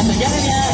Para ya